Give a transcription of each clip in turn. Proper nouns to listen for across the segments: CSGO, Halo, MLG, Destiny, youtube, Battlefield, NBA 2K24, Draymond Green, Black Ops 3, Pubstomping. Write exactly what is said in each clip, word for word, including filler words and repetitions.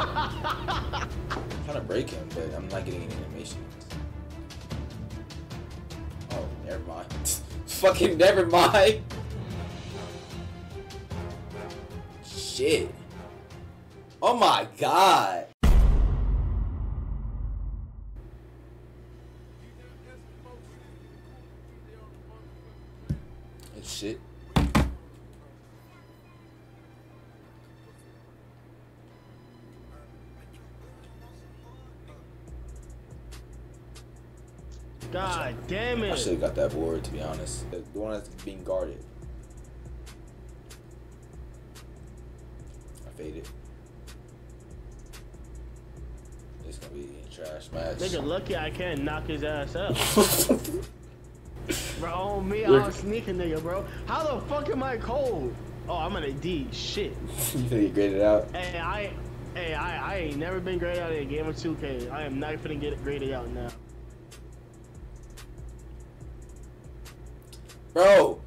I'm trying to break him, but I'm not getting any animations. Oh, never mind. Fucking never mind. Shit. Oh my god. And shit. God damn it! I should have got that board, to be honest. The one that's being guarded. I faded. It's gonna be a trash match. Nigga, lucky I can't knock his ass up. Bro, on me, I was sneaking, nigga, bro. How the fuck am I cold? Oh, I'm gonna D. Shit. You think you graded out? Hey, I, hey, I, I ain't never been graded out in a game of two K. I am not finna get graded out now. Bro,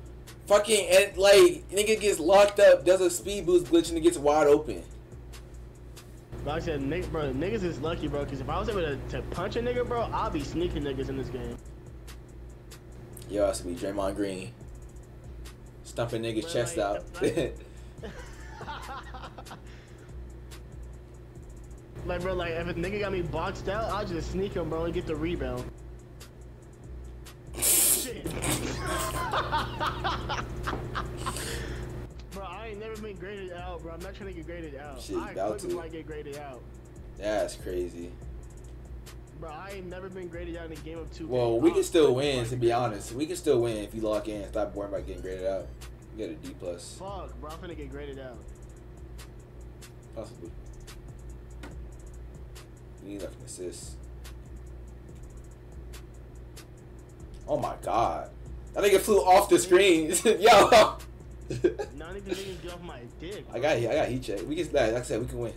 fucking, and like, nigga gets locked up, does a speed boost glitch, and it gets wide open. Like I said, nigga, bro, niggas is lucky, bro, because if I was able to, to punch a nigga, bro, I'll be sneaking niggas in this game. Yo, I should be Draymond Green. Stumping niggas' like, chest out. Like, like, bro, like, if a nigga got me boxed out, I'll just sneak him, bro, and get the rebound. Bro, I ain't never been graded out, bro. I'm not trying to get graded out. Shit, I couldn't like get graded out. That's crazy. Bro, I ain't never been graded out in a game of two. Well, we can still win, to be honest. We can still win if you lock in and stop worrying about getting graded out. You get a D plus. Fuck, bro, I'm finna get graded out. Possibly. You need like an assist. Oh my god. That nigga flew off the screen. Yo. Not even niggas get off my dick. I got, I got heat check. We can, like I said, we can win.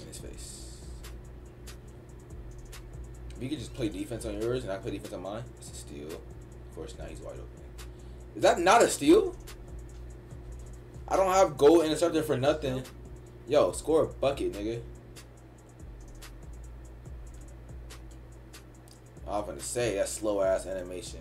In his face. If you could just play defense on yours and I play defense on mine, it's a steal. Of course, now he's wide open. Is that not a steal? I don't have goal intercepted for nothing. Yo, score a bucket, nigga. I was gonna say that slow ass animation.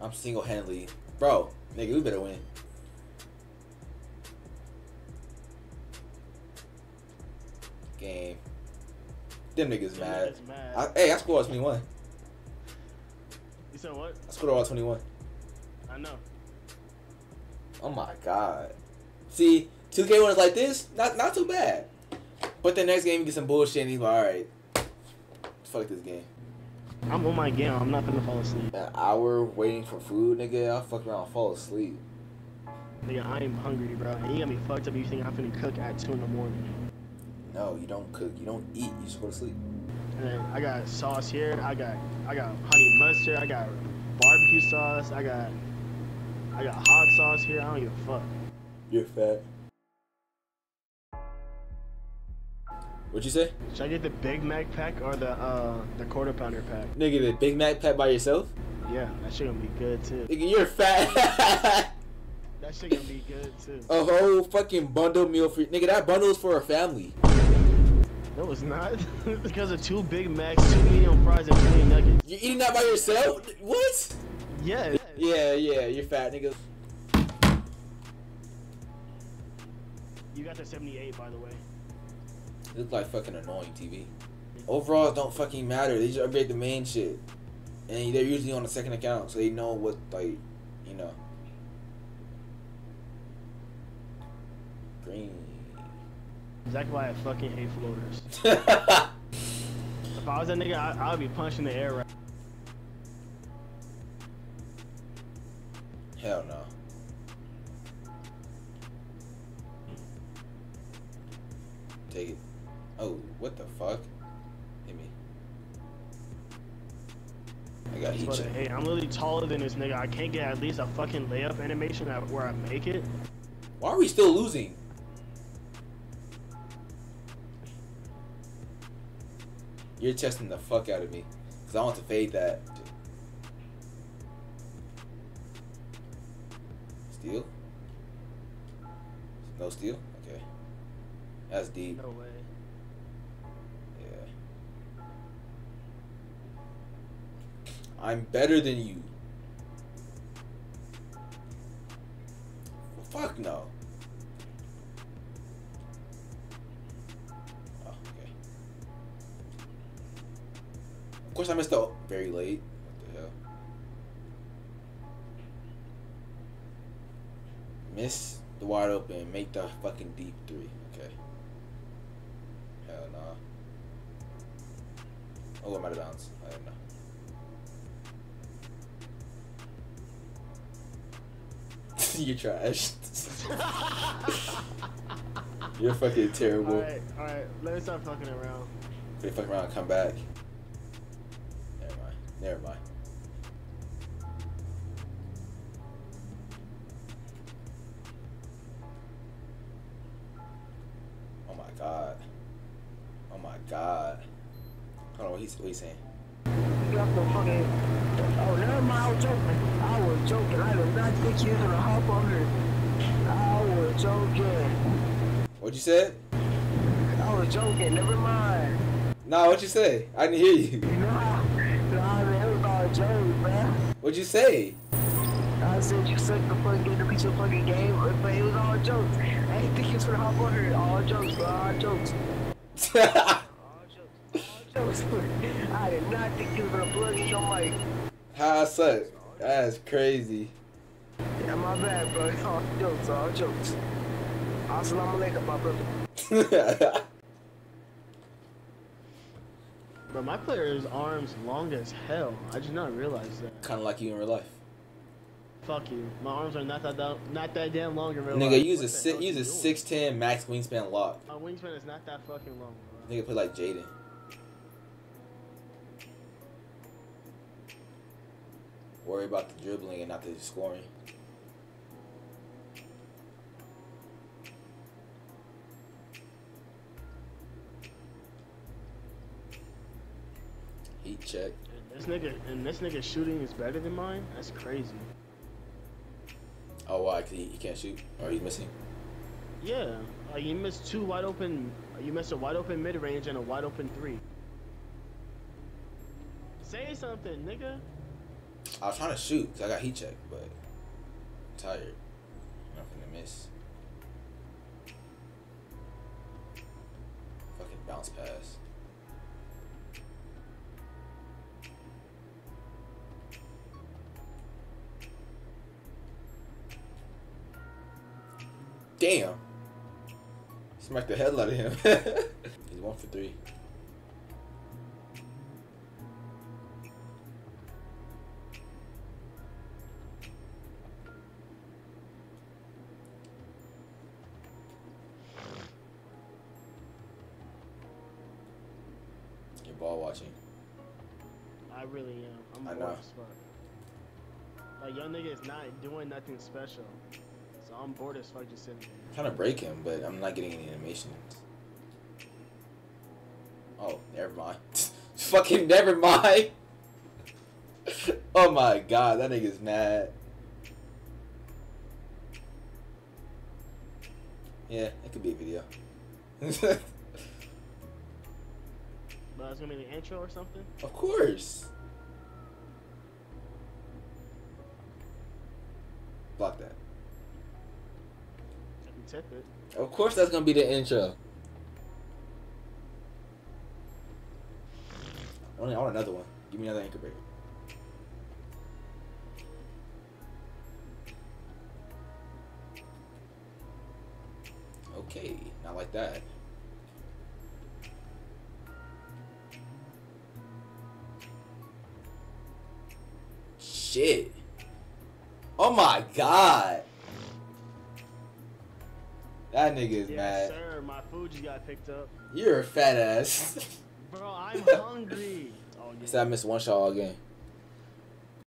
I'm single handedly, bro. Nigga, we better win. Game. Them niggas Them mad. Niggas mad. I, hey, I scored all twenty-one. You said what? I scored all twenty-one. I know. Oh my god. See. two K ones like this, not not too bad. But the next game you get some bullshit and he's like, alright, fuck this game. I'm on my game, I'm not gonna fall asleep. An hour waiting for food, nigga, I'll fuck around and fall asleep. Nigga, I am hungry, bro. You got me fucked up if you think I'm finna cook at two in the morning. No, you don't cook, you don't eat, you just go to sleep. And then I got sauce here, I got I got honey mustard, I got barbecue sauce, I got I got hot sauce here, I don't give a fuck. You're fat. What'd you say? Should I get the Big Mac pack or the uh, the quarter pounder pack? Nigga, the Big Mac pack by yourself? Yeah, that shit gonna be good too. Nigga, you're fat. That shit gonna be good too. A whole fucking bundle meal for nigga. That bundle's for a family. No, it's not. Because of two Big Macs, two medium fries, and twenty nuggets. You're eating that by yourself? What? Yeah. Yeah, yeah. You're fat, nigga. You got the seventy-eight, by the way. They look like fucking annoying T V. Overalls don't fucking matter. They just upgrade the main shit. And they're usually on the second account, so they know what, like, you know. Green. Exactly why I fucking hate floaters. If I was that nigga, I, I would be punching the air right. Hell no. Take it. Oh, what the fuck? Hit me. I got heat check. Hey, I'm literally taller than this nigga. I can't get at least a fucking layup animation where I make it. Why are we still losing? You're testing the fuck out of me. Because I want to fade that. Steal? No steal? Okay. That's deep. No way. Yeah. I'm better than you. Well, fuck no. Oh, okay. Of course I missed out very late. Miss the wide open, make the fucking deep three. Okay. Hell no. Nah. Oh, I'm out of bounds. I don't know. You're trash. You're fucking terrible. Alright, alright. Let me stop fucking around. They fucking around and come back. Never mind. Never mind. God. Oh my God. Hold on, what he's, what he's saying. Oh, never mind. I was joking. I was joking. I did not think you were gonna hop on it. I was joking. What you said? I was joking. Never mind. Nah, what you say? I didn't hear you. Nah, nah, everybody joking, man. What'd you say? I said you suck the fucking game to beat your fucking game, but it was all jokes. I didn't think he was gonna hop on her. All jokes, bro. All jokes. all jokes. All jokes. I did not think he was gonna plug in your mic. How I suck? That's crazy. Yeah, my bad, bro. It's all jokes. All jokes. Assalamu alaikum, my brother. Bro, my player's arms long as hell. I did not realize that. Kind of like you in real life. Fuck you. My arms are not that not that damn long in real life. Nigga, use a si use a six ten max wingspan lock. My wingspan is not that fucking long. Bro. Nigga, play like Jaden. Worry about the dribbling and not the scoring. Heat check. And this nigga and this nigga shooting is better than mine. That's crazy. Oh, why? Cause he, he can't shoot, or he's missing. Yeah, uh, you missed two wide open. You missed a wide open mid range and a wide open three. Say something, nigga. I was trying to shoot, cause I got heat check, but I'm tired. I'm gonna miss. Fucking bounce pass. Damn! Smacked the hell out of him. He's one for three. You're ball watching. I really am. I'm I bored as fuck. Like, young nigga is not doing nothing special. I'm bored as fuck just sitting there. I'm trying to break him, but I'm not getting any animations. Oh, never mind. Fucking never mind. Oh my God, that nigga's mad. Yeah, it could be a video. But it's gonna be an intro or something? Of course. Block that. It. Of course that's gonna be the intro. I want, I want another one. Give me another incubator. Okay, not like that. Shit. Oh my God. That nigga is yes, mad. Sir, my food just got picked up. You're a fat ass. Bro, I'm hungry. Oh, yeah. So I missed one shot all game.